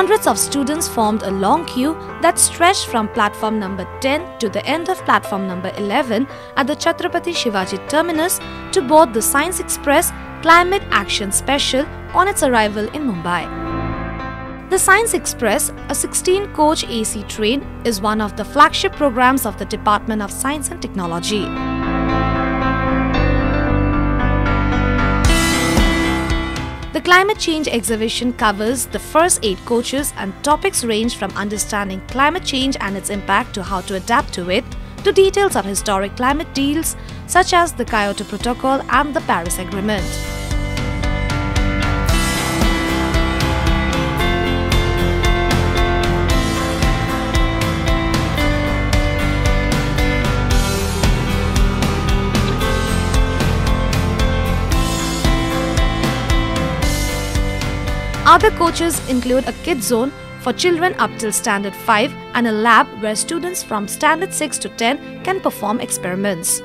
Hundreds of students formed a long queue that stretched from platform number 10 to the end of platform number 11 at the Chhatrapati Shivaji Terminus to board the Science Express Climate Action Special on its arrival in Mumbai. The Science Express, a 16-coach AC train, is one of the flagship programs of the Department of Science and Technology. The climate change exhibition covers the first 8 coaches and topics range from understanding climate change and its impact to how to adapt to it, to details of historic climate deals such as the Kyoto Protocol and the Paris Agreement. Other coaches include a kids zone for children up till standard 5 and a lab where students from standard 6 to 10 can perform experiments.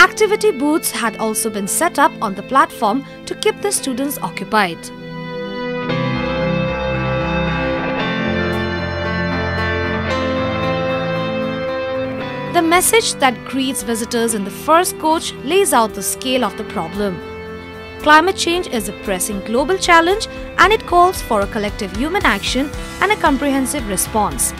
Activity booths had also been set up on the platform to keep the students occupied. The message that greets visitors in the first coach lays out the scale of the problem. Climate change is a pressing global challenge and it calls for a collective human action and a comprehensive response.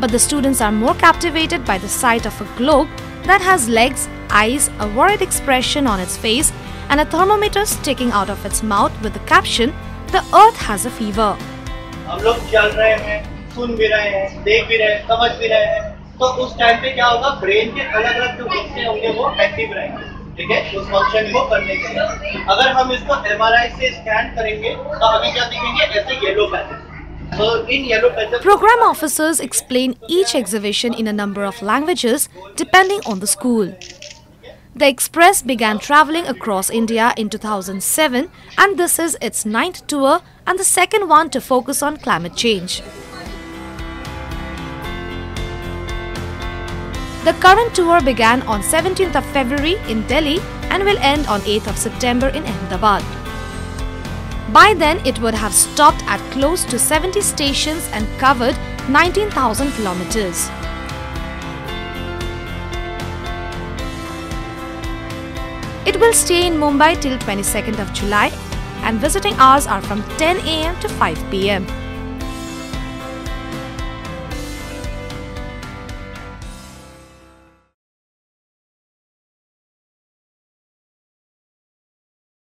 But the students are more captivated by the sight of a globe that has legs, eyes, a worried expression on its face and a thermometer sticking out of its mouth with the caption, "The Earth has a fever." Program officers explain each exhibition in a number of languages depending on the school. The Express began travelling across India in 2007 and this is its 9th tour and the second one to focus on climate change. The current tour began on 17th of February in Delhi and will end on 8th of September in Ahmedabad. By then, it would have stopped at close to 70 stations and covered 19,000 kilometers. It will stay in Mumbai till 22nd of July and visiting hours are from 10 a.m. to 5 p.m.